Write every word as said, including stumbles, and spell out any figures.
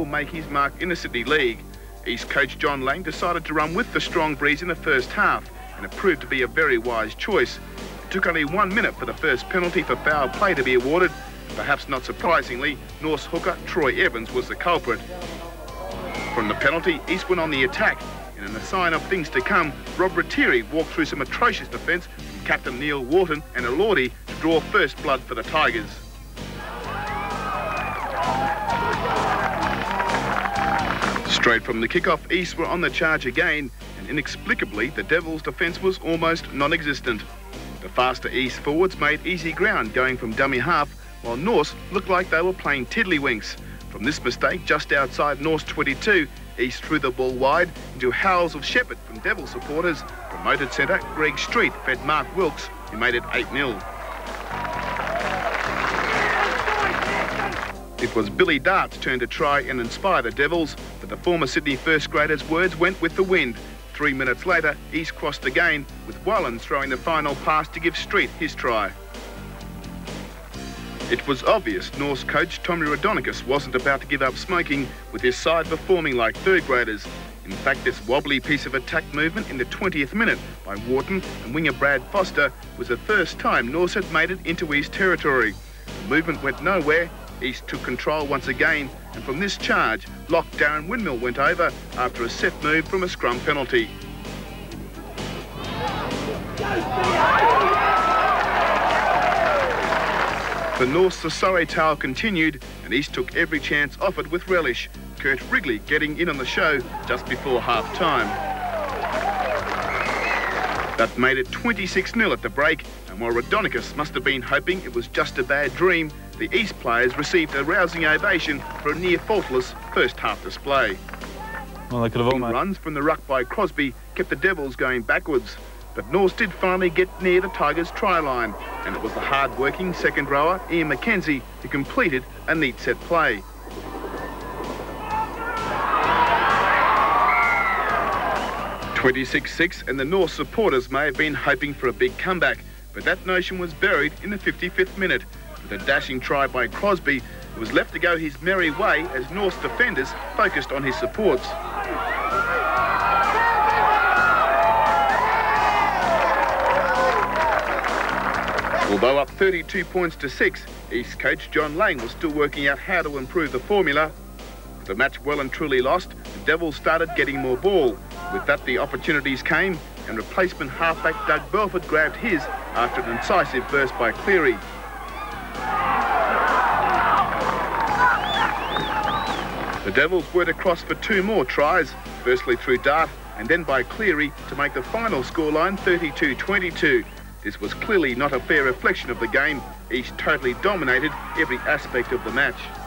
will make his mark in the Sydney League. East coach John Lang decided to run with the strong breeze in the first half, and it proved to be a very wise choice. It took only one minute for the first penalty for foul play to be awarded. Perhaps not surprisingly, Norse hooker Troy Evans was the culprit. From the penalty, East went on the attack, and in a sign of things to come, Rob Retiri walked through some atrocious defence from captain Neil Wharton and Elordi to draw first blood for the Tigers. Straight from the kickoff, East were on the charge again, and inexplicably, the Devils' defence was almost non-existent. The faster East forwards made easy ground going from dummy half, while Norse looked like they were playing tiddlywinks. From this mistake, just outside Norse twenty-two, East threw the ball wide into howls of shepherd from Devil supporters. Promoted centre Greg Street fed Mark Wilkes, who made it eight nil. It was Billy Dart's turn to try and inspire the Devils, but the former Sydney first grader's words went with the wind. Three minutes later, East crossed again, with Wallens throwing the final pass to give Street his try. It was obvious Norse coach Tommy Raudonikis wasn't about to give up smoking, with his side performing like third graders. In fact, this wobbly piece of attack movement in the twentieth minute by Wharton and winger Brad Foster was the first time Norse had made it into East territory. The movement went nowhere. East took control once again, and from this charge, locked Darren Winmill went over after a set move from a scrum penalty. For Norse, the sorry tale continued, and East took every chance offered with relish, Kurt Wrigley getting in on the show just before half-time. That made it twenty-six nil at the break, and while Raudonikis must have been hoping it was just a bad dream, the East players received a rousing ovation for a near-faultless first-half display. Well, they could have almost... Runs from the ruck by Crosby kept the Devils going backwards, but Norse did finally get near the Tigers' try line, and it was the hard-working second rower Ian McKenzie who completed a neat set play. twenty-six six, and the Norse supporters may have been hoping for a big comeback, but that notion was buried in the fifty-fifth minute. With a dashing try by Crosby, it was left to go his merry way as Norse defenders focused on his supports. Although up thirty-two points to six, East coach John Lang was still working out how to improve the formula. With the match well and truly lost, the Devils started getting more ball. With that, the opportunities came, and replacement halfback Doug Belford grabbed his after an incisive burst by Cleary. The Devils were to cross for two more tries, firstly through Dart and then by Cleary to make the final scoreline thirty-two twenty-two. This was clearly not a fair reflection of the game. East totally dominated every aspect of the match.